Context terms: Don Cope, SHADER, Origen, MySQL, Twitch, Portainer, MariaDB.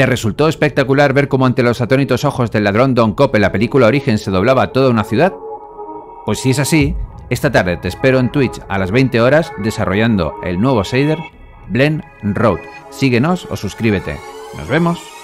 ¿Te resultó espectacular ver cómo ante los atónitos ojos del ladrón Don Cope la película Origen se doblaba toda una ciudad? Pues si es así, esta tarde te espero en Twitch a las 20 horas desarrollando el nuevo shader Blend Road. Síguenos o suscríbete. ¡Nos vemos!